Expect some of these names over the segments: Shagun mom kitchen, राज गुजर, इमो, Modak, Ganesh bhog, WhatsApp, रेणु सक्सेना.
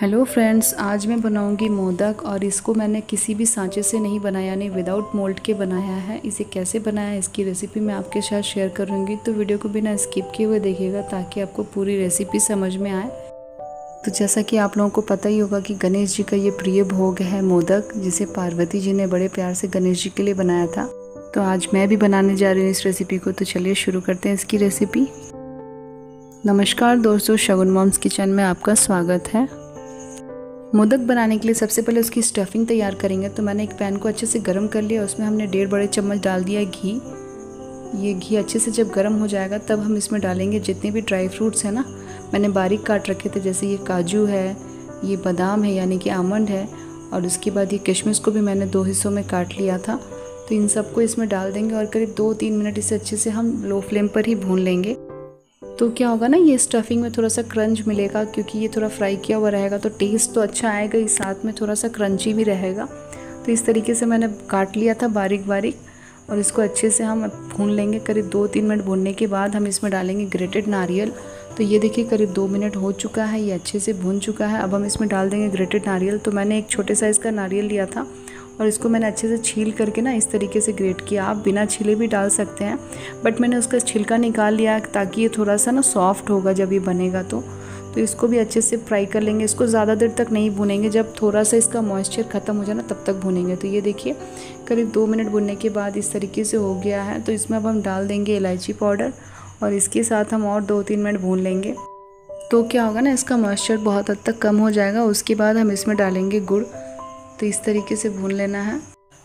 Hello friends, आज मैं बनाऊंगी मोदक। और इसको मैंने किसी भी सांचे से नहीं बनाया, यानी विदाउट मोल्ड के बनाया है। इसे कैसे बनाया है इसकी रेसिपी मैं आपके साथ शेयर करूंगी, तो वीडियो को बिना स्किप किए हुए देखिएगा ताकि आपको पूरी रेसिपी समझ में आए। तो जैसा कि आप लोगों को पता ही होगा कि गणेश जी का ये प्रिय भोग है मोदक, जिसे पार्वती जी ने बड़े प्यार से गणेश जी के लिए बनाया था। तो आज मैं भी बनाने जा रही हूँ इस रेसिपी को, तो चलिए शुरू करते हैं इसकी रेसिपी। नमस्कार दोस्तों, शगुन मॉम्स किचन में आपका स्वागत है। मोदक बनाने के लिए सबसे पहले उसकी स्टफिंग तैयार करेंगे। तो मैंने एक पैन को अच्छे से गर्म कर लिया, उसमें हमने 1.5 बड़े चम्मच डाल दिया घी। ये घी अच्छे से जब गर्म हो जाएगा तब हम इसमें डालेंगे जितने भी ड्राई फ्रूट्स हैं ना, मैंने बारीक काट रखे थे, जैसे ये काजू है, ये बादाम है यानी कि आमंड है, और उसके बाद ये किशमिश को भी मैंने 2 हिस्सों में काट लिया था। तो इन सबको इसमें डाल देंगे और करीब 2-3 मिनट इसे अच्छे से हम लो फ्लेम पर ही भून लेंगे। तो क्या होगा ना, ये स्टफिंग में थोड़ा सा क्रंच मिलेगा क्योंकि ये थोड़ा फ्राई किया हुआ रहेगा, तो टेस्ट तो अच्छा आएगा ही, साथ में थोड़ा सा क्रंची भी रहेगा। तो इस तरीके से मैंने काट लिया था बारीक बारीक, और इसको अच्छे से हम भून लेंगे। करीब 2-3 मिनट भूनने के बाद हम इसमें डालेंगे ग्रेटेड नारियल। तो ये देखिए करीब 2 मिनट हो चुका है, ये अच्छे से भून चुका है। अब हम इसमें डाल देंगे ग्रेटेड नारियल। तो मैंने एक छोटे साइज़ का नारियल लिया था और इसको मैंने अच्छे से छील करके ना इस तरीके से ग्रेट किया। आप बिना छीले भी डाल सकते हैं, बट मैंने उसका छिलका निकाल लिया ताकि ये थोड़ा सा ना सॉफ्ट होगा जब ये बनेगा। तो इसको भी अच्छे से फ्राई कर लेंगे। इसको ज़्यादा देर तक नहीं भूनेंगे, जब थोड़ा सा इसका मॉइस्चर ख़त्म हो जाए ना तब तक भूनेंगे। तो ये देखिए करीब 2 मिनट भूनने के बाद इस तरीके से हो गया है। तो इसमें अब हम डाल देंगे इलायची पाउडर और इसके साथ हम और 2-3 मिनट भून लेंगे। तो क्या होगा ना, इसका मॉइस्चर बहुत हद तक कम हो जाएगा। उसके बाद हम इसमें डालेंगे गुड़। तो इस तरीके से भून लेना है।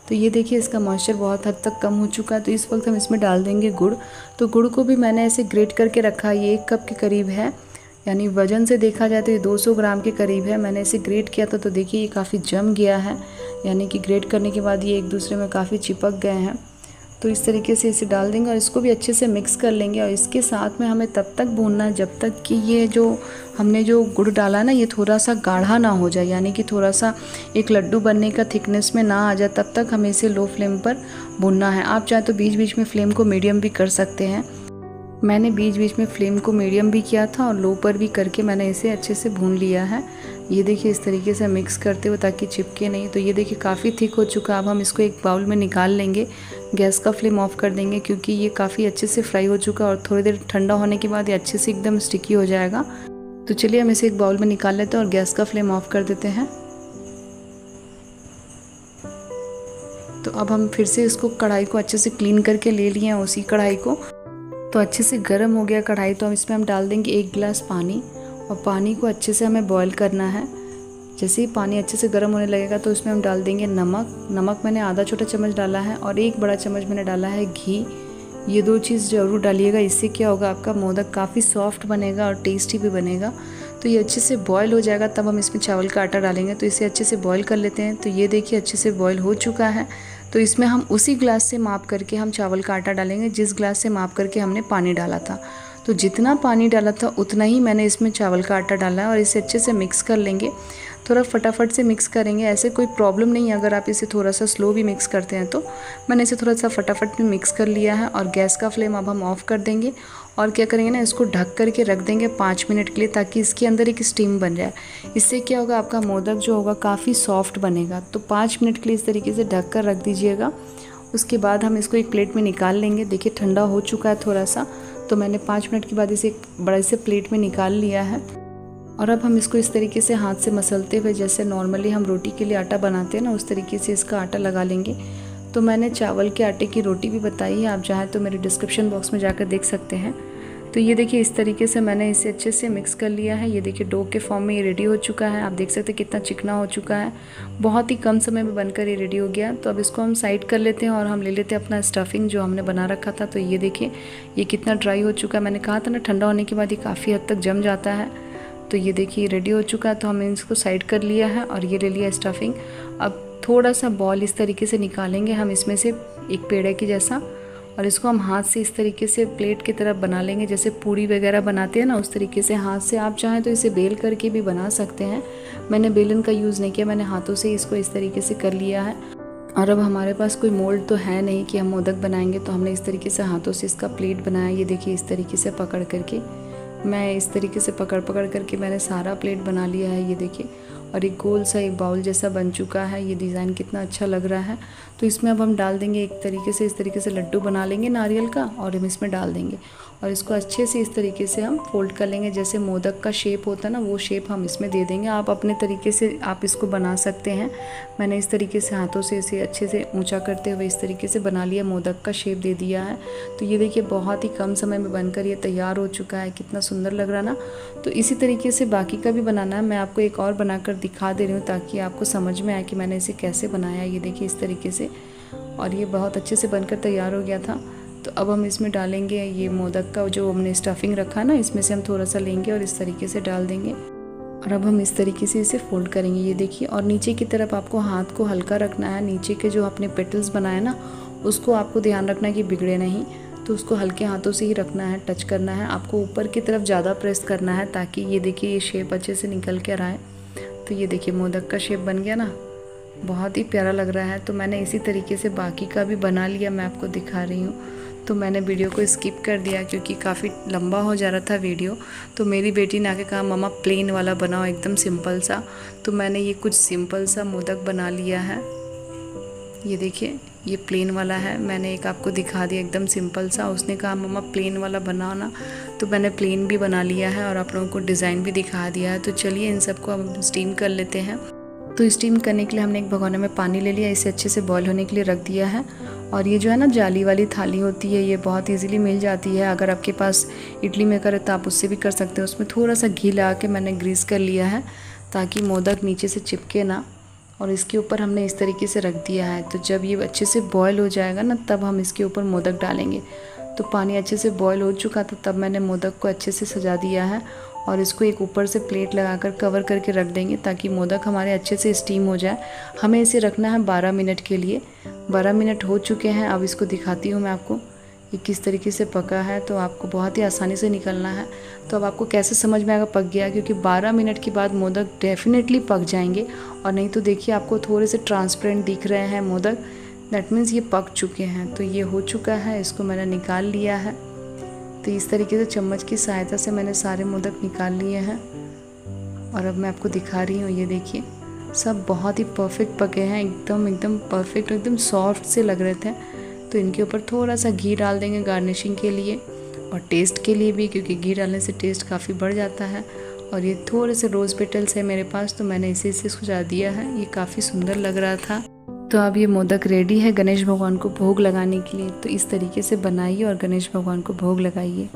तो ये देखिए इसका मॉइस्चर बहुत हद तक कम हो चुका है। तो इस वक्त हम इसमें डाल देंगे गुड़। तो गुड़ को भी मैंने ऐसे ग्रेट करके रखा, ये 1 कप के करीब है, यानी वज़न से देखा जाए तो ये 200 ग्राम के करीब है। मैंने इसे ग्रेट किया था, तो देखिए ये काफ़ी जम गया है, यानी कि ग्रेट करने के बाद ये एक दूसरे में काफ़ी चिपक गए हैं। तो इस तरीके से इसे डाल देंगे और इसको भी अच्छे से मिक्स कर लेंगे। और इसके साथ में हमें तब तक भूनना है जब तक कि ये जो हमने जो गुड़ डाला ना ये थोड़ा सा गाढ़ा ना हो जाए, यानी कि थोड़ा सा एक लड्डू बनने का थिकनेस में ना आ जाए, तब तक हमें इसे लो फ्लेम पर भूनना है। आप चाहे तो बीच बीच में फ्लेम को मीडियम भी कर सकते हैं। मैंने बीच बीच में फ्लेम को मीडियम भी किया था और लो पर भी करके मैंने इसे अच्छे से भून लिया है। ये देखिए इस तरीके से मिक्स करते हुए ताकि चिपके नहीं। तो ये देखिए काफ़ी थिक हो चुका है। अब हम इसको एक बाउल में निकाल लेंगे, गैस का फ्लेम ऑफ कर देंगे क्योंकि ये काफ़ी अच्छे से फ्राई हो चुका है और थोड़ी देर ठंडा होने के बाद ये अच्छे से एकदम स्टिकी हो जाएगा। तो चलिए हम इसे एक बाउल में निकाल लेते हैं और गैस का फ्लेम ऑफ कर देते हैं। तो अब हम फिर से इसको कढ़ाई को अच्छे से क्लीन करके ले लिए हैं, उसी कढ़ाई को। तो अच्छे से गर्म हो गया कढ़ाई, तो हम इसमें हम डाल देंगे 1 गिलास पानी और पानी को अच्छे से हमें बॉईल करना है। जैसे ही पानी अच्छे से गर्म होने लगेगा तो इसमें हम डाल देंगे नमक। नमक मैंने आधा छोटा चम्मच डाला है और 1 बड़ा चम्मच मैंने डाला है घी। ये 2 चीज़ ज़रूर डालिएगा, इससे क्या होगा आपका मोदक काफ़ी सॉफ्ट बनेगा और टेस्टी भी बनेगा। तो ये अच्छे से बॉयल हो जाएगा तब हम इसमें चावल का आटा डालेंगे। तो इसे अच्छे से बॉयल कर लेते हैं। तो ये देखिए अच्छे से बॉयल हो चुका है। तो इसमें हम उसी ग्लास से माप करके हम चावल का आटा डालेंगे जिस ग्लास से माप करके हमने पानी डाला था। तो जितना पानी डाला था उतना ही मैंने इसमें चावल का आटा डाला है और इसे अच्छे से मिक्स कर लेंगे। थोड़ा फटाफट से मिक्स करेंगे, ऐसे कोई प्रॉब्लम नहीं है अगर आप इसे थोड़ा सा स्लो भी मिक्स करते हैं। तो मैंने इसे थोड़ा सा फटाफट में मिक्स कर लिया है और गैस का फ्लेम अब हम ऑफ कर देंगे। और क्या करेंगे ना, इसको ढक करके रख देंगे 5 मिनट के लिए ताकि इसके अंदर एक स्टीम बन जाए। इससे क्या होगा आपका मोदक जो होगा काफ़ी सॉफ्ट बनेगा। तो 5 मिनट के लिए इस तरीके से ढक कर रख दीजिएगा। उसके बाद हम इसको एक प्लेट में निकाल लेंगे। देखिए ठंडा हो चुका है थोड़ा सा। तो मैंने 5 मिनट के बाद इसे एक बड़े से प्लेट में निकाल लिया है। और अब हम इसको इस तरीके से हाथ से मसलते हुए, जैसे नॉर्मली हम रोटी के लिए आटा बनाते हैं ना, उस तरीके से इसका आटा लगा लेंगे। तो मैंने चावल के आटे की रोटी भी बताई है, आप चाहे तो मेरे डिस्क्रिप्शन बॉक्स में जाकर देख सकते हैं। तो ये देखिए इस तरीके से मैंने इसे अच्छे से मिक्स कर लिया है। ये देखिए डो के फॉर्म में ये रेडी हो चुका है। आप देख सकते हैं कितना चिकना हो चुका है, बहुत ही कम समय में बनकर ये रेडी हो गया। तो अब इसको हम साइड कर लेते हैं और हम ले लेते हैं अपना स्टफिंग जो हमने बना रखा था। तो ये देखिए ये कितना ड्राई हो चुका है। मैंने कहा था ना ठंडा होने के बाद ये काफ़ी हद तक जम जाता है। तो ये देखिए रेडी हो चुका है। तो हमने इसको साइड कर लिया है और ये ले लिया स्टफिंग। अब थोड़ा सा बॉल इस तरीके से निकालेंगे हम इसमें से, एक पेड़े के जैसा, और इसको हम हाथ से इस तरीके से प्लेट की तरफ बना लेंगे। जैसे पूड़ी वगैरह बनाते हैं ना उस तरीके से हाथ से। आप चाहें तो इसे बेल करके भी बना सकते हैं। मैंने बेलन का यूज़ नहीं किया, मैंने हाथों से इसको इस तरीके से कर लिया है। और अब हमारे पास कोई मोल्ड तो है नहीं कि हम मोदक बनाएंगे, तो हमने इस तरीके से हाथों से इसका प्लेट बनाया। ये देखिए इस तरीके से पकड़ करके मैं इस तरीके से पकड़ पकड़ करके मैंने सारा प्लेट बना लिया है, ये देखिए। और एक गोल सा एक बाउल जैसा बन चुका है, ये डिज़ाइन कितना अच्छा लग रहा है। तो इसमें अब हम डाल देंगे एक तरीके से, इस तरीके से लड्डू बना लेंगे नारियल का और हम इसमें डाल देंगे और इसको अच्छे से इस तरीके से हम फोल्ड कर लेंगे। जैसे मोदक का शेप होता है ना, वो शेप हम इसमें दे देंगे। आप अपने तरीके से आप इसको बना सकते हैं। मैंने इस तरीके से हाथों से इसे अच्छे से ऊंचा करते हुए इस तरीके से बना लिया, मोदक का शेप दे दिया है। तो ये देखिए बहुत ही कम समय में बनकर ये तैयार हो चुका है, कितना सुंदर लग रहा ना। तो इसी तरीके से बाकी का भी बनाना है। मैं आपको एक और बना दिखा दे रही हूँ ताकि आपको समझ में आए कि मैंने इसे कैसे बनाया। ये देखिए इस तरीके से, और ये बहुत अच्छे से बनकर तैयार हो गया था। तो अब हम इसमें डालेंगे ये मोदक का जो हमने स्टफिंग रखा ना, इसमें से हम थोड़ा सा लेंगे और इस तरीके से डाल देंगे। और अब हम इस तरीके से इसे फोल्ड करेंगे, ये देखिए। और नीचे की तरफ आपको हाथ को हल्का रखना है। नीचे के जो आपने पेटल्स बनाए ना, उसको आपको ध्यान रखना है कि बिगड़े नहीं, तो उसको हल्के हाथों से ही रखना है, टच करना है। आपको ऊपर की तरफ ज़्यादा प्रेस करना है ताकि ये देखिए ये शेप अच्छे से निकल कर आए। तो ये देखिए मोदक का शेप बन गया ना, बहुत ही प्यारा लग रहा है। तो मैंने इसी तरीके से बाकी का भी बना लिया, मैं आपको दिखा रही हूँ। तो मैंने वीडियो को स्किप कर दिया क्योंकि काफ़ी लंबा हो जा रहा था वीडियो। तो मेरी बेटी ने आके कहा मम्मा प्लेन वाला बनाओ, एकदम सिंपल सा। तो मैंने ये कुछ सिंपल सा मोदक बना लिया है, ये देखिए ये प्लेन वाला है। मैंने एक आपको दिखा दिया एकदम सिंपल सा। उसने कहा मम्मा प्लेन वाला बनाओ ना, तो मैंने प्लेन भी बना लिया है और आप लोगों को डिज़ाइन भी दिखा दिया है। तो चलिए इन सबको हम स्टीम कर लेते हैं। तो स्टीम करने के लिए हमने एक भगोने में पानी ले लिया, इसे अच्छे से बॉयल होने के लिए रख दिया है। और ये जो है ना जाली वाली थाली होती है, ये बहुत इजीली मिल जाती है। अगर आपके पास इडली मेकर है तो आप उससे भी कर सकते हो। उसमें थोड़ा सा घी लगा के मैंने ग्रीस कर लिया है ताकि मोदक नीचे से चिपके ना, और इसके ऊपर हमने इस तरीके से रख दिया है। तो जब ये अच्छे से बॉयल हो जाएगा ना, तब हम इसके ऊपर मोदक डालेंगे। तो पानी अच्छे से बॉयल हो चुका था, तब मैंने मोदक को अच्छे से सजा दिया है और इसको एक ऊपर से प्लेट लगाकर कवर करके रख देंगे ताकि मोदक हमारे अच्छे से स्टीम हो जाए। हमें इसे रखना है 12 मिनट के लिए। 12 मिनट हो चुके हैं, अब इसको दिखाती हूँ मैं आपको ये किस तरीके से पका है। तो आपको बहुत ही आसानी से निकलना है। तो अब आपको कैसे समझ में आएगा पक गया, क्योंकि 12 मिनट के बाद मोदक डेफिनेटली पक जाएंगे। और नहीं तो देखिए आपको थोड़े से ट्रांसपेरेंट दिख रहे हैं मोदक, दैट मीन्स ये पक चुके हैं। तो ये हो चुका है, इसको मैंने निकाल लिया है। तो इस तरीके से चम्मच की सहायता से मैंने सारे मोदक निकाल लिए हैं और अब मैं आपको दिखा रही हूँ। ये देखिए सब बहुत ही परफेक्ट पके हैं, एकदम परफेक्ट, एकदम सॉफ्ट से लग रहे थे। तो इनके ऊपर थोड़ा सा घी डाल देंगे गार्निशिंग के लिए और टेस्ट के लिए भी, क्योंकि घी डालने से टेस्ट काफ़ी बढ़ जाता है। और ये थोड़े से रोज़ पेटल्स है मेरे पास, तो मैंने इसे इसे सजा दिया है। ये काफ़ी सुंदर लग रहा था। तो अब ये मोदक रेडी है गणेश भगवान को भोग लगाने के लिए। तो इस तरीके से बनाइए और गणेश भगवान को भोग लगाइए।